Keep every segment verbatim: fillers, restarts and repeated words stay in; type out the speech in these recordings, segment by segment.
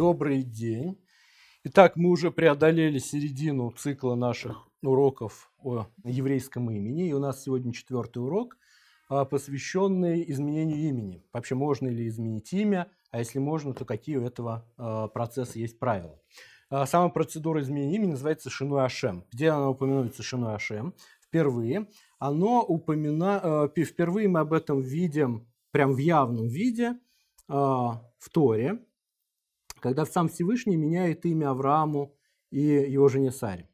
Добрый день! Итак, мы уже преодолели середину цикла наших уроков о еврейском имени, и у нас сегодня четвертый урок, посвященный изменению имени. Вообще, можно ли изменить имя, а если можно, то какие у этого процесса есть правила. Сама процедура изменения имени называется Шинуа Шем. Где она упоминается, Шинуа Шем? Впервые. Оно упомина... Впервые мы об этом видим, прям в явном виде, в Торе, когда сам Всевышний меняет имя Аврааму и его жене Саре.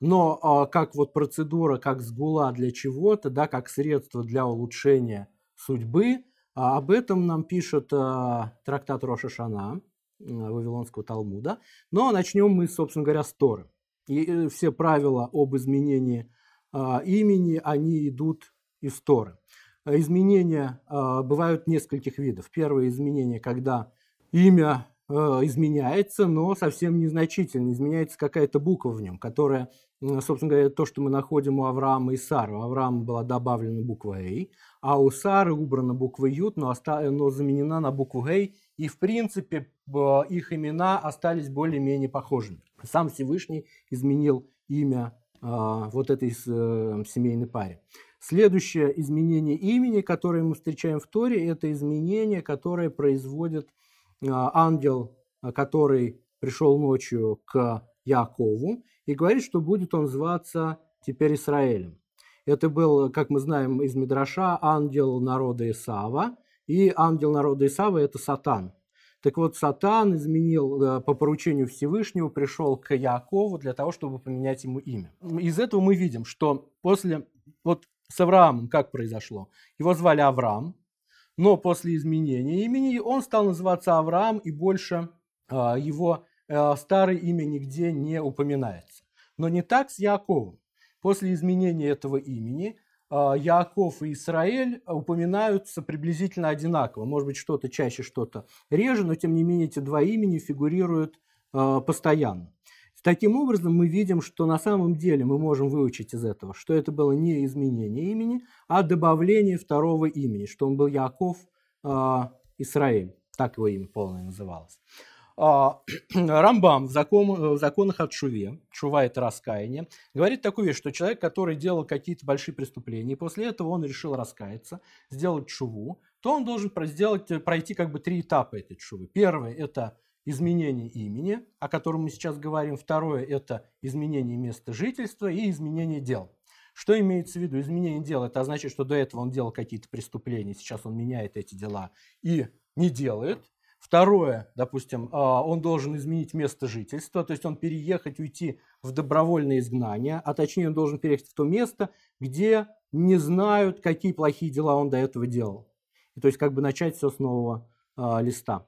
Но как вот процедура, как сгула для чего-то, да, как средство для улучшения судьбы, об этом нам пишет трактат Роша Шана Вавилонского Талмуда. Но начнем мы, собственно говоря, с Торы. И все правила об изменении имени, они идут из Торы. Изменения бывают нескольких видов. Первое изменение, когда имя изменяется, но совсем незначительно. Изменяется какая-то буква в нем, которая, собственно говоря, то, что мы находим у Авраама и Сары. У Авраама была добавлена буква «эй», а у Сары убрана буква «ют», но, оста... но заменена на букву «эй». И, в принципе, их имена остались более-менее похожими. Сам Всевышний изменил имя э, вот этой э, семейной паре. Следующее изменение имени, которое мы встречаем в Торе, это изменение, которое производит ангел, который пришел ночью к Якову, и говорит, что будет он зваться теперь Исраэлем. Это был, как мы знаем из Медраша, ангел народа Исава, и ангел народа Исава – это Сатан. Так вот, Сатан изменил по поручению Всевышнего, пришел к Якову для того, чтобы поменять ему имя. Из этого мы видим, что после, вот с Авраамом как произошло, его звали Авраам, но после изменения имени он стал называться Авраам, и больше э, его э, старое имя нигде не упоминается. Но не так с Яаковом. После изменения этого имени э, Яаков и Исраэль упоминаются приблизительно одинаково. Может быть, что-то чаще, что-то реже, но тем не менее эти два имени фигурируют э, постоянно. Таким образом, мы видим, что на самом деле мы можем выучить из этого, что это было не изменение имени, а добавление второго имени, что он был Яаков э, Исраэль, так его имя полное называлось. А, Рамбам в, закон, в законах о Тшуве, Тшува – это раскаяние, говорит такую вещь, что человек, который делал какие-то большие преступления, и после этого он решил раскаяться, сделать Тшуву, то он должен сделать, пройти как бы три этапа этой Тшувы. Первый – это изменение имени, о котором мы сейчас говорим. Второе – это изменение места жительства и изменение дел. Что имеется в виду? Изменение дел – это значит, что до этого он делал какие-то преступления, сейчас он меняет эти дела и не делает. Второе, допустим, он должен изменить место жительства, то есть он переехать, уйти в добровольное изгнание, а точнее он должен переехать в то место, где не знают, какие плохие дела он до этого делал. И то есть как бы начать все с нового листа.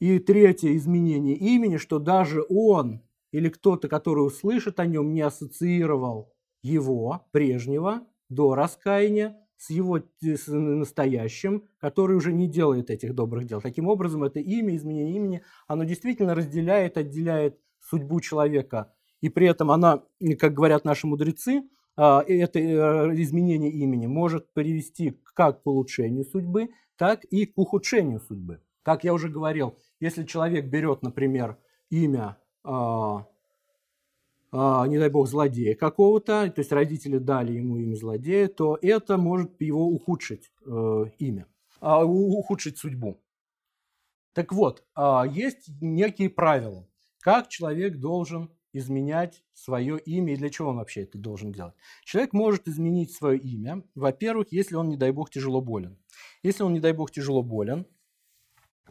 И третье изменение имени, что даже он или кто-то, который услышит о нем, не ассоциировал его прежнего до раскаяния с его с настоящим, который уже не делает этих добрых дел. Таким образом, это имя, изменение имени, оно действительно разделяет, отделяет судьбу человека. И при этом она, как говорят наши мудрецы, это изменение имени может привести как к улучшению судьбы, так и к ухудшению судьбы. Как я уже говорил, если человек берет, например, имя, э, э, не дай бог, злодея какого-то, то есть родители дали ему имя злодея, то это может его ухудшить э, имя, э, ухудшить судьбу. Так вот, э, есть некие правила, как человек должен изменять свое имя и для чего он вообще это должен делать. Человек может изменить свое имя, во-первых, если он, не дай бог, тяжело болен. Если он, не дай бог, тяжело болен,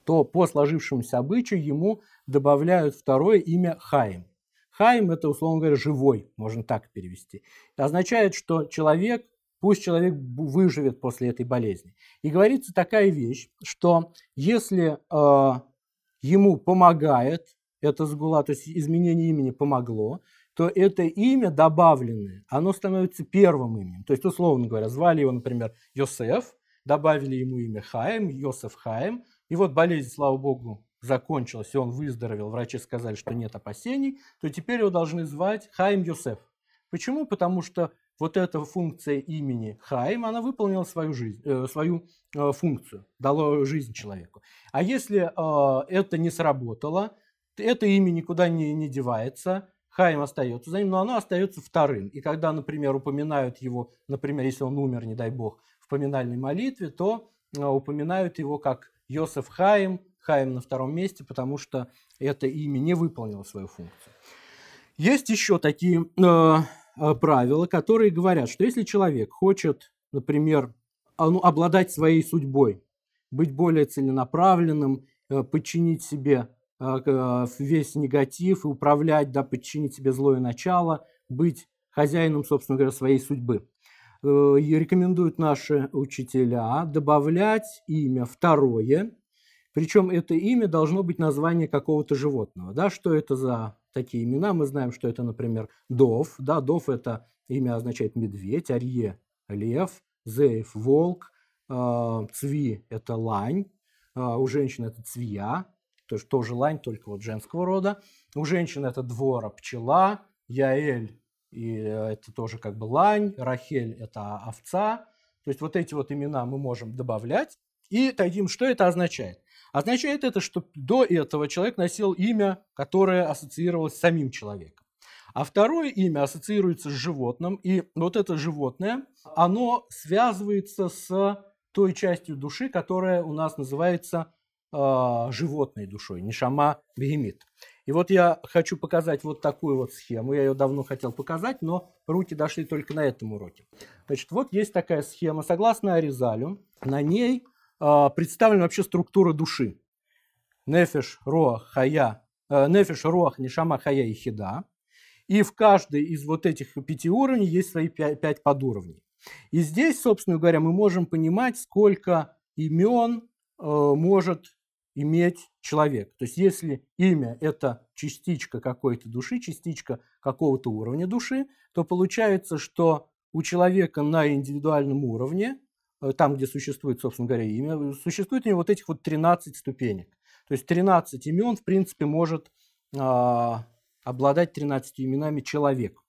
то по сложившемуся обычаю ему добавляют второе имя Хаим. Хаим – это, условно говоря, живой, можно так перевести. Это означает, что человек, пусть человек выживет после этой болезни. И говорится такая вещь, что если э, ему помогает эта сгула, то есть изменение имени помогло, то это имя добавленное, оно становится первым именем. То есть, условно говоря, звали его, например, Йосеф, добавили ему имя Хаим, Йосеф Хаим. И вот болезнь, слава богу, закончилась, и он выздоровел, врачи сказали, что нет опасений, то теперь его должны звать Хаим Йосеф. Почему? Потому что вот эта функция имени Хаим, она выполнила свою, жизнь, э, свою э, функцию, дала жизнь человеку. А если э, это не сработало, Это имя никуда не, не девается, Хаим остается за ним, но оно остается вторым. И когда, например, упоминают его, например, если он умер, не дай бог, в поминальной молитве, то упоминают его как Йосеф Хаим, Хаим на втором месте, потому что это имя не выполнило свою функцию. Есть еще такие э, правила, которые говорят, что если человек хочет, например, обладать своей судьбой, быть более целенаправленным, подчинить себе весь негатив и управлять, да, подчинить себе злое начало, быть хозяином, собственно говоря, своей судьбы. И рекомендуют наши учителя добавлять имя второе, причем это имя должно быть название какого-то животного. Да? Что это за такие имена? Мы знаем, что это, например, Дов. Да? Дов – это имя означает медведь, Арье – лев, Зеев – волк, Цви – это лань, у женщин – это цвия, то есть тоже лань, только вот женского рода. У женщин это Двора, пчела, Яэль, и это тоже как бы лань, Рахель это овца. То есть вот эти вот имена мы можем добавлять. И таким, что это означает? Означает это, что до этого человек носил имя, которое ассоциировалось с самим человеком. А второе имя ассоциируется с животным, и вот это животное, оно связывается с той частью души, которая у нас называется животной душой, нишама бегемит. И вот я хочу показать вот такую вот схему. Я ее давно хотел показать, но руки дошли только на этом уроке. Значит, вот есть такая схема. Согласно Аризалю, на ней э, представлена вообще структура души. Нефеш, роах, хая, э, нефеш, роах, нишама, хая и хида. И в каждой из вот этих пяти уровней есть свои пять, пять подуровней. И здесь, собственно говоря, мы можем понимать, сколько имен э, может иметь человек. То есть если имя – это частичка какой-то души, частичка какого-то уровня души, то получается, что у человека на индивидуальном уровне, там, где существует, собственно говоря, имя, существует у него вот этих вот тринадцать ступенек. То есть тринадцать имен, в принципе, может э, обладать тринадцатью именами человек.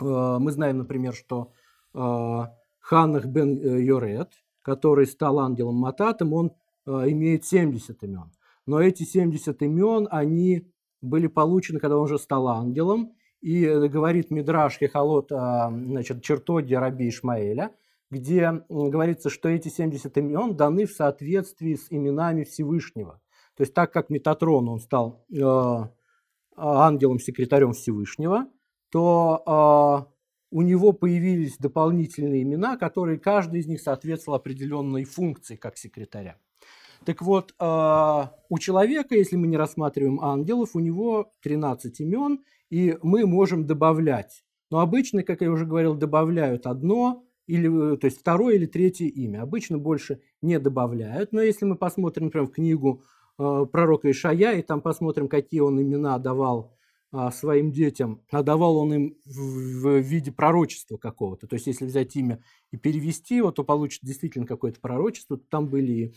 Э, мы знаем, например, что э, Ханах Бен Йоред, который стал ангелом Мататом, он имеет семьдесят имен. Но эти семьдесят имен, они были получены, когда он уже стал ангелом. И говорит Медраш Хехалот, значит, чертоги раби Ишмаэля, где говорится, что эти семьдесят имен даны в соответствии с именами Всевышнего. То есть так как Мататрон, он стал э, ангелом-секретарем Всевышнего, то э, у него появились дополнительные имена, которые каждый из них соответствовал определенной функции как секретаря. Так вот, у человека, если мы не рассматриваем ангелов, у него тринадцать имен, и мы можем добавлять. Но обычно, как я уже говорил, добавляют одно, или, то есть второе или третье имя. Обычно больше не добавляют. Но если мы посмотрим, например, в книгу пророка Ишая, и там посмотрим, какие он имена давал своим детям, а давал он им в виде пророчества какого-то. То есть если взять имя и перевести его, то получится действительно какое-то пророчество. Там были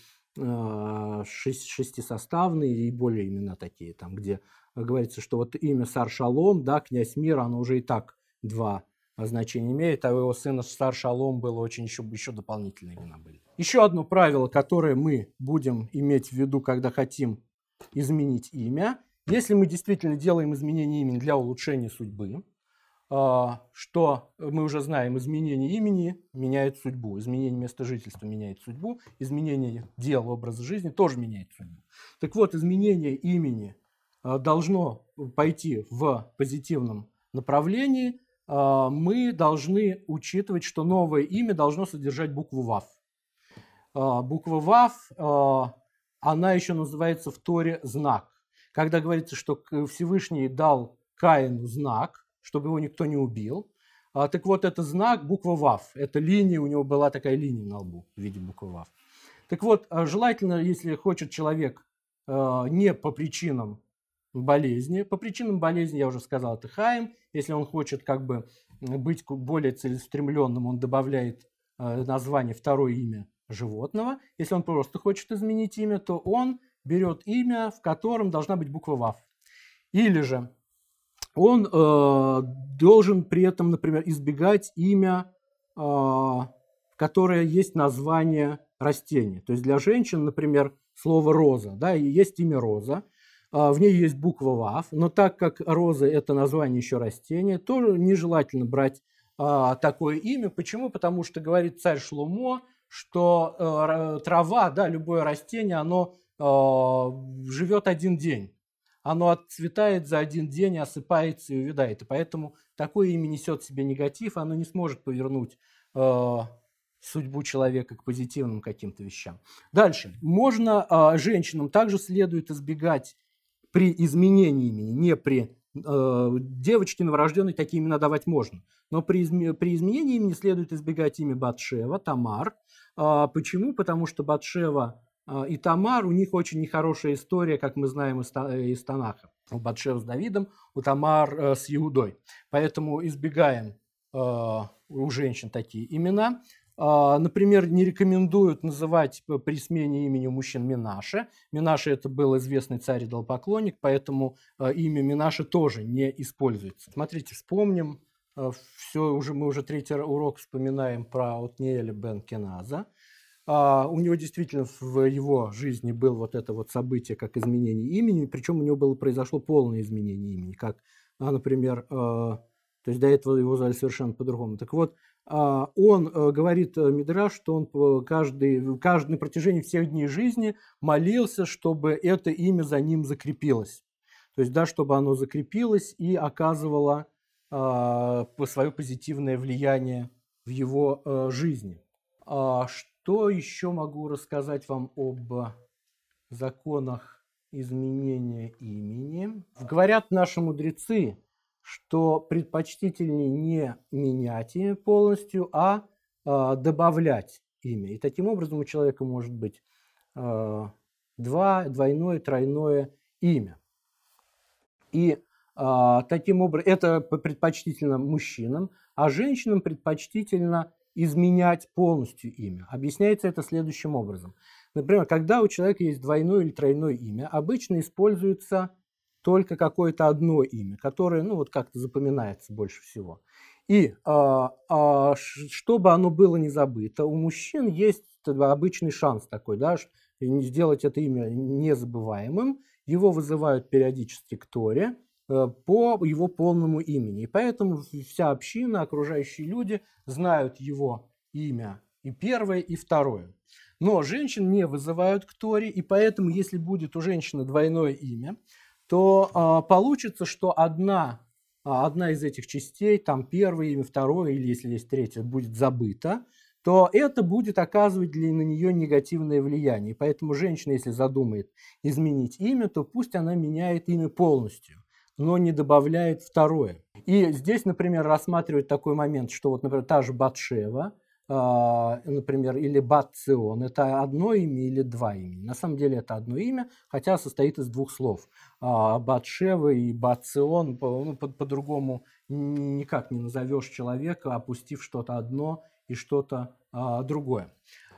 шестисоставные и более имена такие, там, где говорится, что вот имя Сар-Шалом, да, князь мира, оно уже и так два значения имеет, а у его сына Сар-Шалом было очень еще, еще дополнительные имена были. Еще одно правило, которое мы будем иметь в виду, когда хотим изменить имя, если мы действительно делаем изменение имени для улучшения судьбы, что мы уже знаем, изменение имени меняет судьбу, изменение места жительства меняет судьбу, изменение дела, образа жизни тоже меняет судьбу. Так вот, изменение имени должно пойти в позитивном направлении. Мы должны учитывать, что новое имя должно содержать букву ВАВ. Буква ВАВ, она еще называется в Торе знак. Когда говорится, что Всевышний дал Каину знак, чтобы его никто не убил. А, так вот, это знак, буква ВАВ. Это линия, у него была такая линия на лбу в виде буквы ВАВ. Так вот, желательно, если хочет человек э, не по причинам болезни, по причинам болезни, я уже сказал, это Хаим, если он хочет как бы быть более целеустремленным, он добавляет э, название, второе имя животного. Если он просто хочет изменить имя, то он берет имя, в котором должна быть буква ВАВ. Или же он э, должен при этом, например, избегать имя, э, которое есть название растения. То есть для женщин, например, слово «роза», да, и есть имя «роза». в ней есть буква Вав, но так как роза – это название еще растения, то нежелательно брать такое имя. Почему? Потому что говорит царь Шломо, что трава, да, любое растение, оно живет один день. Оно отцветает за один день, осыпается и увядает. И поэтому такое имя несет в себе негатив, оно не сможет повернуть судьбу человека к позитивным каким-то вещам. Дальше. Можно женщинам также следует избегать при изменении имени, не при девочке новорожденной такие имена давать можно, но при, изме, при изменении имени следует избегать имя Батшева, Тамар. Почему? Потому что Батшева и Тамар, у них очень нехорошая история, как мы знаем из, из Танаха. У Батшева с Давидом, у Тамар с Иудой. Поэтому избегаем у женщин такие имена. Например, не рекомендуют называть при смене имени мужчин Менаше. Менаше – это был известный царь идолопоклонник, поэтому имя Менаше тоже не используется. Смотрите, вспомним, все, уже, мы уже третий урок вспоминаем про Отнеэля бен Кеназа. У него действительно в его жизни было вот это вот событие, как изменение имени, причем у него было, произошло полное изменение имени, как, например, то есть до этого его звали совершенно по-другому. Так вот, он говорит Медраш, что он каждый, каждый на протяжении всех дней жизни молился, чтобы это имя за ним закрепилось. То есть, да, чтобы оно закрепилось и оказывало э, свое позитивное влияние в его э, жизни. А что еще могу рассказать вам об законах изменения имени? Говорят наши мудрецы, что предпочтительнее не менять имя полностью, а э, добавлять имя. И таким образом у человека может быть э, два, двойное, тройное имя. И э, таким образом это предпочтительно мужчинам, а женщинам предпочтительно изменять полностью имя. Объясняется это следующим образом. Например, когда у человека есть двойное или тройное имя, обычно используется только какое-то одно имя, которое, ну, вот как-то запоминается больше всего. И а, а, чтобы оно было не забыто, у мужчин есть обычный шанс такой, да, сделать это имя незабываемым. Его вызывают периодически к Торе по его полному имени. И поэтому вся община, окружающие люди знают его имя и первое, и второе. Но женщин не вызывают к Торе, и поэтому, если будет у женщины двойное имя, то э, получится, что одна, одна из этих частей, там первое имя, второе, или если есть третье, будет забыто, то это будет оказывать для, на нее негативное влияние. Поэтому женщина, если задумает изменить имя, то пусть она меняет имя полностью, но не добавляет второе. И здесь, например, рассматривать такой момент, что, вот, например, та же Батшева, например, или Бат-Цион, это одно имя или два имени. На самом деле это одно имя, хотя состоит из двух слов. Батшева и Бат-Цион, ну, по-другому никак не назовешь человека, опустив что-то одно и что-то а, другое.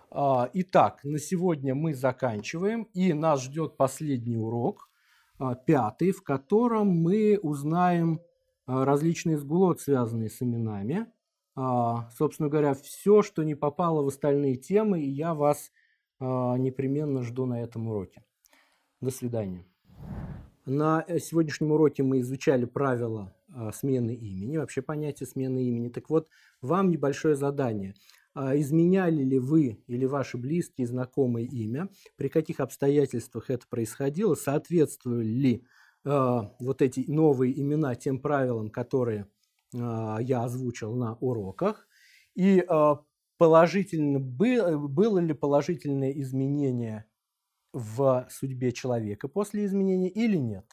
А, итак, на сегодня мы заканчиваем, и нас ждет последний урок, пятый, в котором мы узнаем различные сгулот, связанные с именами. Собственно говоря, все, что не попало в остальные темы, и я вас непременно жду на этом уроке. До свидания. На сегодняшнем уроке мы изучали правила смены имени, вообще понятие смены имени. Так вот, вам небольшое задание. Изменяли ли вы или ваши близкие, знакомые имя? При каких обстоятельствах это происходило? Соответствовали ли э, вот эти новые имена тем правилам, которые я озвучил на уроках, и положительно, было ли положительное изменение в судьбе человека после изменения или нет.